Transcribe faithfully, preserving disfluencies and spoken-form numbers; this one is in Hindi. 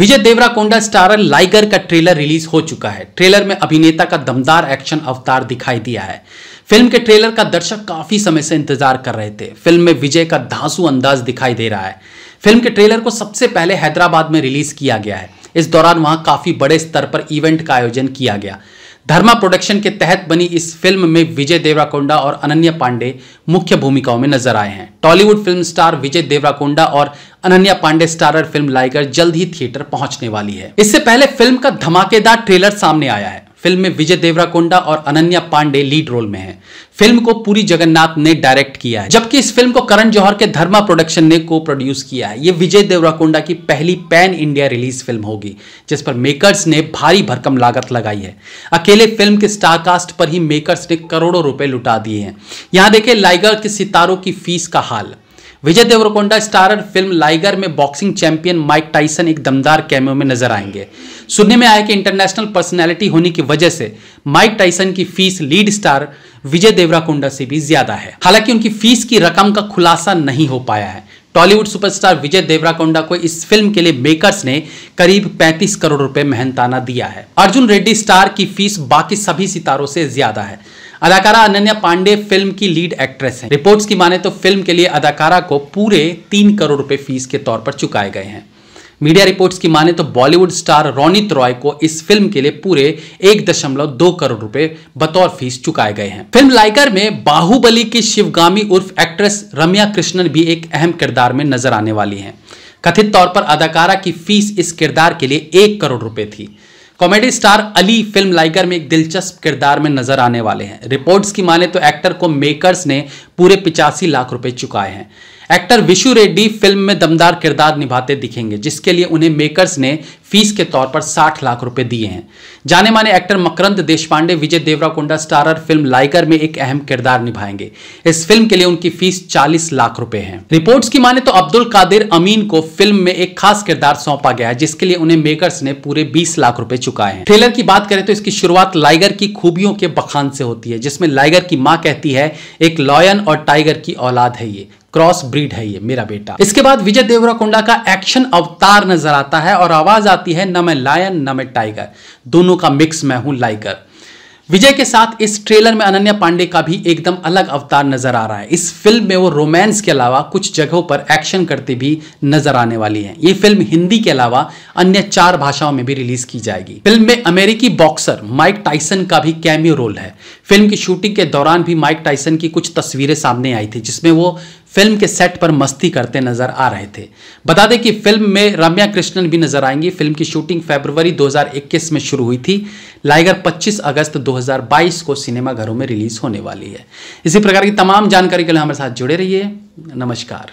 विजय देवराकोंडा स्टारर लाइगर का ट्रेलर रिलीज हो चुका है। ट्रेलर में अभिनेता का दमदार एक्शन अवतार दिखाई दिया है। फिल्म के ट्रेलर का दर्शक काफी समय से इंतजार कर रहे थे। फिल्म में विजय का धांसू अंदाज दिखाई दे रहा है। फिल्म के ट्रेलर को सबसे पहले हैदराबाद में रिलीज किया गया है। इस दौरान वहां काफी बड़े स्तर पर इवेंट का आयोजन किया गया। धर्मा प्रोडक्शन के तहत बनी इस फिल्म में विजय देवराकोंडा और अनन्या पांडे मुख्य भूमिकाओं में नजर आए हैं। टॉलीवुड फिल्म स्टार विजय देवराकोंडा और अनन्या पांडे स्टारर फिल्म लाइगर जल्द ही थिएटर पहुंचने वाली है। इससे पहले फिल्म का धमाकेदार ट्रेलर सामने आया है। फिल्म में विजय देवराकोंडा और अनन्या पांडे लीड रोल में हैं। फिल्म को पूरी जगन्नाथ ने डायरेक्ट किया है, जबकि इस फिल्म को करण जौहर के धर्मा प्रोडक्शन ने को प्रोड्यूस किया है। ये विजय देवराकोंडा की पहली पैन इंडिया रिलीज फिल्म होगी, जिस पर मेकर्स ने भारी भरकम लागत लगाई है। अकेले फिल्म के स्टारकास्ट पर ही मेकर्स ने करोड़ों रुपए लुटा दिए हैं। यहाँ देखें लाइगर के सितारों की फीस का हाल। विजय देवराकोंडा स्टारर फिल्म लाइगर में बॉक्सिंग चैंपियन माइक टायसन एक दमदार कैमियो में नजर आएंगे। सुनने में आया कि इंटरनेशनल पर्सनैलिटी होने की वजह से माइक टायसन की fees lead star Vijay Deverakonda से भी ज्यादा है। हालांकि उनकी फीस की रकम का खुलासा नहीं हो पाया है। टॉलीवुड सुपरस्टार विजय देवराकोंडा को इस फिल्म के लिए मेकर्स ने करीब पैंतीस करोड़ रुपए मेहनताना दिया है। अर्जुन रेड्डी स्टार की फीस बाकी सभी सितारों से ज्यादा है। अदाकारा अनन्या पांडे फिल्म की लीड एक्ट्रेस हैं। रिपोर्ट्स की माने तो फिल्म के लिए अदाकारा को पूरे तीन करोड़ रुपए फीस के तौर पर चुकाए गए हैं। मीडिया रिपोर्ट्स की माने तो बॉलीवुड स्टार रोनित रॉय को इस फिल्म के लिए पूरे एक दशमलव दो करोड़ रुपए बतौर फीस चुकाए गए हैं। फिल्म लाइगर में बाहुबली की शिवगामी उर्फ एक्ट्रेस रम्या कृष्णन भी एक अहम किरदार में नजर आने वाली हैं। कथित तौर पर अदाकारा की फीस इस किरदार के लिए एक करोड़ रुपए थी। Comedy star Ali film Liger में एक दिलचस्प किरदार में नजर आने वाले हैं। रिपोर्ट्स की माने तो एक्टर को मेकर्स ने पूरे पिचासी लाख रुपए चुकाए हैं। एक्टर विशु रेडी फिल्म में दमदार किरदार निभाते दिखेंगे, जिसके लिए उन्हें मेकर्स ने फीस के तौर पर साठ लाख रुपए दिए हैं। जाने माने actor Makarand Deshpande Vijay Deverakonda starrer film Liger में एक अहम किरदार निभाएंगे। इस फिल्म के लिए उनकी फीस चालीस लाख रुपए है। रिपोर्ट्स की माने तो अब्दुल कादिर अमीन को फिल्म में एक खास किरदार सौंपा गया है, जिसके लिए उन्हें मेकर्स ने पूरे बीस लाख रुपए चुकाए हैं। ट्रेलर की बात करें तो इसकी शुरुआत लाइगर की खूबियों के बखान से होती है, जिसमें लाइगर की माँ कहती है एक लॉयन और टाइगर की औलाद है, ये क्रॉस ब्रीड है, ये मेरा बेटा। इसके बाद विजय देवराकोंडा का एक्शन अवतार नजर आता है और आवाज आती है न मैं लायन न मैं टाइगर, दोनों का मिक्स मैं हूं लाइगर। विजय के साथ इस ट्रेलर में अनन्या पांडे का भी एकदम अलग अवतार नजर आ रहा है। इस फिल्म में वो रोमांस के अलावा कुछ जगहों पर एक्शन करते भी नजर आने वाली हैं। ये फिल्म हिंदी के अलावा अन्य चार भाषाओं में भी रिलीज की जाएगी। फिल्म में अमेरिकी बॉक्सर माइक टायसन का भी कैमियो रोल है। फिल्म की शूटिंग के दौरान भी माइक टायसन की कुछ तस्वीरें सामने आई थी, जिसमें वो फिल्म के सेट पर मस्ती करते नजर आ रहे थे। बता दें कि फिल्म में रम्या कृष्णन भी नजर आएंगी। फिल्म की शूटिंग फरवरी दो हज़ार इक्कीस में शुरू हुई थी। लाइगर पच्चीस अगस्त दो हज़ार बाईस को सिनेमाघरों में रिलीज होने वाली है। इसी प्रकार की तमाम जानकारी के लिए हमारे साथ जुड़े रहिए। नमस्कार।